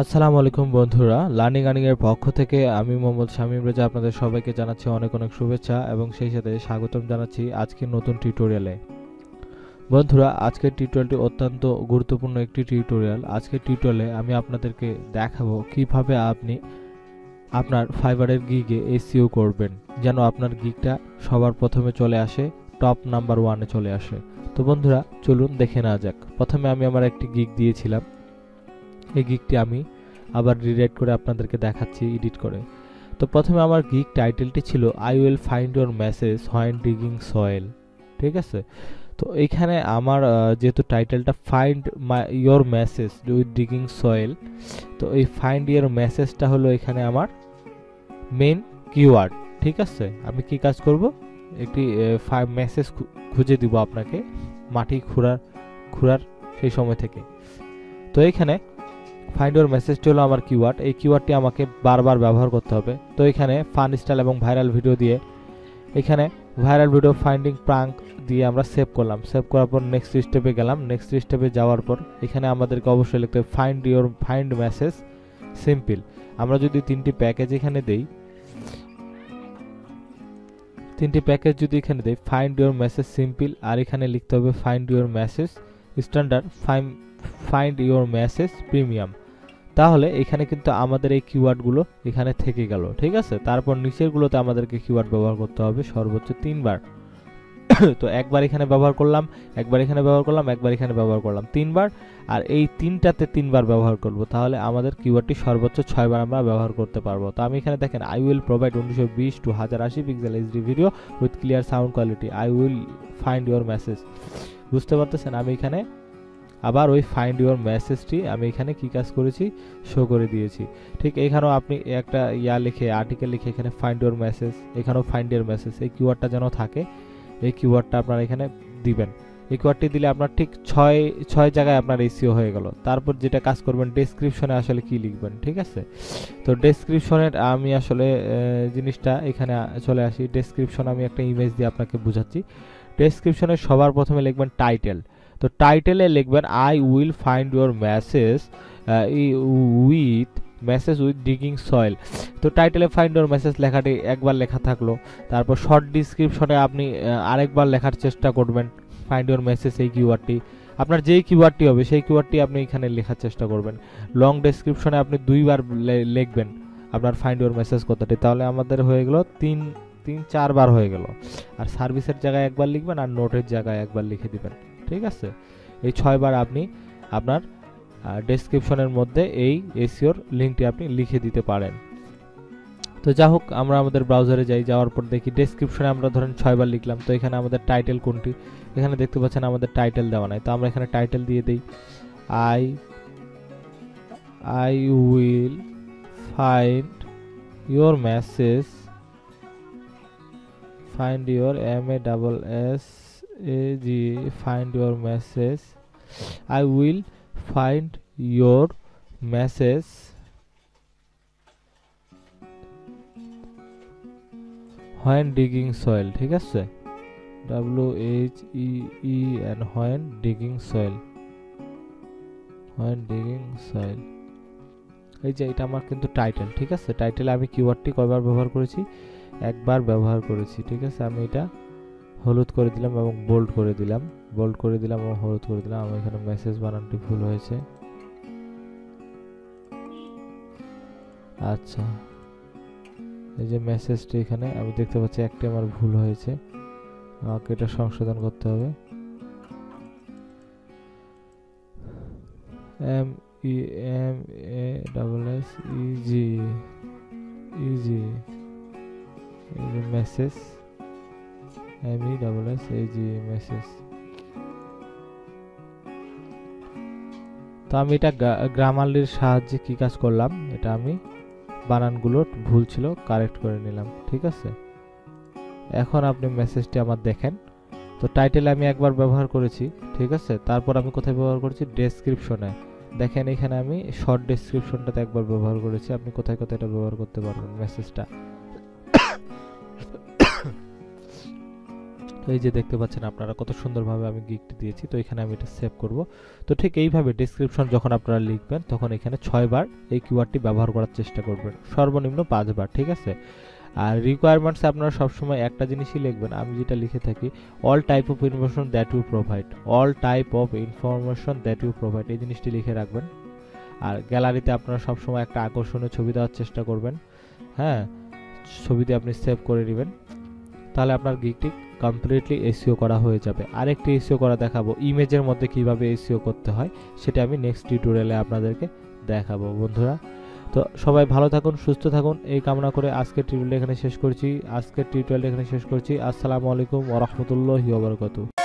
আসসালামু আলাইকুম বন্ধুরা, লার্নিং আর্নিং এর পক্ষ থেকে আমি মোহাম্মদ শামীম রেজা আপনাদের সবাইকে জানাচ্ছি অনেক অনেক শুভেচ্ছা এবং সেই সাথে স্বাগতম জানাচ্ছি আজকের নতুন টিউটোরিয়ালে। বন্ধুরা, আজকের টিউটোরিয়ালটি অত্যন্ত গুরুত্বপূর্ণ একটি টিউটোরিয়াল। আজকের টিউটোরিয়ালে আমি আপনাদেরকে দেখাবো কিভাবে আপনি আপনার ফাইবারের গিগে এসইও করবেন যেন আপনার গিগটা সবার প্রথমে চলে আসে, টপ নাম্বার ওয়ানে চলে আসে। তো বন্ধুরা চলুন দেখে নেওয়া যাক। প্রথমে আমি আমার একটি গিগ দিয়েছিলাম, এই গিগটি আমি আবার রিরাইট করে আপনাদেরকে দেখাচ্ছি এডিট করে। তো প্রথমে আমার গিগ টাইটেলটি ছিল I will find your message when digging soil, ঠিক আছে। তো এইখানে আমার যেহেতু টাইটেলটা find your message with digging soil, তো এই ফাইন্ড ইয়োর মেসেজটা হলো এখানে আমার মেন কিওয়ার্ড, ঠিক আছে। আমি কি কাজ করব, একটি মেসেজ খুঁজে দিব আপনাকে মাটি খুঁড়ার সেই সময় থেকে। তো এইখানে ফাইন্ড ইউর মেসেজটি হলো আমার কিওয়ার্ড, এই কিওয়ার্ডটি আমাকে বারবার ব্যবহার করতে হবে। তো এখানে ফান স্টাইল এবং ভাইরাল ভিডিও দিয়ে এখানে ভাইরাল ভিডিও ফাইন্ডিং প্রাঙ্ক দিয়ে আমরা সেভ করলাম। সেভ করার পর নেক্সট স্টেপে গেলাম। নেক্সট স্টেপে যাওয়ার পর এখানে আমাদেরকে অবশ্যই লিখতে হবে find your find message simple. আমরা যদি তিনটি প্যাকেজ এখানে দেই, তিনটি প্যাকেজ যদি এখানে দেই ফাইন্ড ইউর মেসেজ সিম্পল, আর এখানে লিখতে হবে find your message standard, find your message premium. তাহলে এখানে কিন্তু আমাদের এই কিওয়ার্ডগুলো এখানে থেকে গেল, ঠিক আছে। তারপর নিচেরগুলোতে আমাদেরকে কিওয়ার্ড ব্যবহার করতে হবে সর্বোচ্চ তিনবার। তো একবার এখানে ব্যবহার করলাম, একবার এখানে ব্যবহার করলাম, একবার এখানে ব্যবহার করলাম, তিনবার। আর এই তিনটাতে তিনবার ব্যবহার করব, তাহলে আমাদের কিওয়ার্ডটি সর্বোচ্চ 6বার আমরা ব্যবহার করতে পারবো। তো আমি এখানে দেখেন I will provide 1920 to 1080 pixel HD video with clear sound quality, I will find your message. বুঝতে পারতেছেন, আমি এখানে আবার ওই ফাইন্ড ইউর মেসেজটি আমি এখানে কি কাজ করেছি শো করে দিয়েছি। ঠিক এখানেও আপনি একটা লিখে আর্টিকেল লিখে এখানে ফাইন্ড ইউর মেসেজ, এখানেও ফাইন্ড ইউর মেসেজ, এই কিওয়ার্ডটা যেন থাকে, এই কিওয়ার্ডটা আপনারা এখানে দিবেন। এই কিওয়ার্ডটি দিলে আপনার ঠিক ছয় জায়গায় আপনার এসইও হয়ে গেল। তারপর যেটা কাজ করবেন ডেসক্রিপশনে আসলে কি লিখবেন, ঠিক আছে। তো ডেসক্রিপশনের আমি আসলে জিনিসটা এখানে চলে আসি। ডেসক্রিপশন আমি একটা ইমেজ দিয়ে আপনাকে বুঝাচ্ছি। ডেসক্রিপশনে সবার প্রথমে লিখবেন টাইটেল। তো টাইটেলে লিখবেন I will find your message with digging soil. তো টাইটেলে ফাইন্ড ইউর মেসেজ লেখাটি একবার লেখা থাকলো। তারপর শর্ট ডিসক্রিপশনে আপনি আরেকবার লেখার চেষ্টা করবেন ফাইন্ড ইউর মেসেজ, এই কিওয়ার্ডটি আপনার যেই কিওয়ার্ডটি হবে সেই কিওয়ার্ডটি আপনি এখানে লেখার চেষ্টা করবেন। লং ডিসক্রিপশনে আপনি দুইবার লিখবেন আপনার ফাইন্ড ইউর মেসেজ কথাটি, তাহলে আমাদের হয়ে গেল চারবার হয়ে গেল। আর সার্ভিসের জায়গায় একবার লিখবেন আর নোটের জায়গায় একবার লিখে দিবেন, ঠিক আছে। এই 6বার আপনি আপনার ডেসক্রিপশনের মধ্যে এই এসইওর লিঙ্কটি আপনি লিখে দিতে পারেন। তো যা হোক, আমরা আমাদের ব্রাউজারে যাই। যাওয়ার পর দেখি ডেসক্রিপশনে আমরা ধরেন 6বার লিখলাম। তো এখানে আমাদের টাইটেল কোনটি, এখানে দেখতে পাচ্ছেন আমাদের টাইটেল দেওয়া নাই। তো আমরা এখানে টাইটেল দিয়ে দিই I will find your message, find your find your message, I will find your message when digging soil, ঠিক আছে। WHEEN when digging soil, when digging soil, এই যে এটা আমার কিন্তু টাইটেল, ঠিক আছে। টাইটেলে আমি কিওয়ার্ডটি কয়বার ব্যবহার করেছি, একবার ব্যবহার করেছি, ঠিক আছে। আমি এটা হলুদ করে দিলাম এবং বোল্ড করে দিলাম এবং হলুদ করে দিলাম। আমার এখানে মেসেজ বানানটি ভুল হয়েছে, আচ্ছা। এই যে মেসেজটি এখানে আমি দেখতে পাচ্ছি একটি আমার ভুল হয়েছে, আমাকে এটা সংশোধন করতে হবে। MEMASSEG এই যে মেসেজ MESSAG মেসেজ। তো আমি এটা গ্রামারলির সাহায্যে কি কাজ করলাম, এটা আমি বানানগুলো ভুল ছিল কারেক্ট করে নিলাম, ঠিক আছে। এখন আপনি মেসেজটি আমার দেখেন। তো টাইটেল আমি একবার ব্যবহার করেছি, ঠিক আছে। তারপর আমি কোথায় ব্যবহার করেছি, ডেসক্রিপশনে। দেখেন এখানে আমি শর্ট ডেসক্রিপশনটাতে একবার ব্যবহার করেছি। আপনি কোথায় কোথায় এটা ব্যবহার করতে পারবেন মেসেজটা। तो ये देखते पाচ্ছেন আপনারা কত সুন্দরভাবে আমি গিগটি দিয়েছি। তো এখানে আমি এটা সেভ করব। তো ঠিক এইভাবে ডেসক্রিপশন যখন আপনারা লিখবেন তখন এখানে 6 বার এই কিওয়ার্ডটি ব্যবহার করার চেষ্টা করবেন, সর্বনিম্ন 5 বার, ঠিক আছে। আর রিকোয়ারমেন্টস আপনারা সব সময় একটা জিনিসই লিখবেন, আমি যেটা লিখে থাকি all type of information that you provide, all type of information that you provide, এই জিনিসটি লিখে রাখবেন। আর গ্যালারিতে আপনারা সব সময় একটা আকর্ষণীয় ছবি দেওয়ার চেষ্টা করবেন, হ্যাঁ, ছবিটি আপনি সেভ করে নেবেন, তাহলে আপনার গিগটি কমপ্লিটলি এসইও করা হয়ে যাবে। আরেকটি এসইও করা দেখাবো, ইমেজের মধ্যে কিভাবে এসইও করতে হয় সেটা আমি নেক্সট টিউটোরিয়ালে আপনাদেরকে দেখাবো। বন্ধুরা, তো সবাই ভালো থাকুন, সুস্থ থাকুন, এই কামনা করে আজকের টিউটোরিয়াল এখানে শেষ করছি। আসসালামু আলাইকুম ওয়া রাহমাতুল্লাহি ওয়া বারাকাতুহু।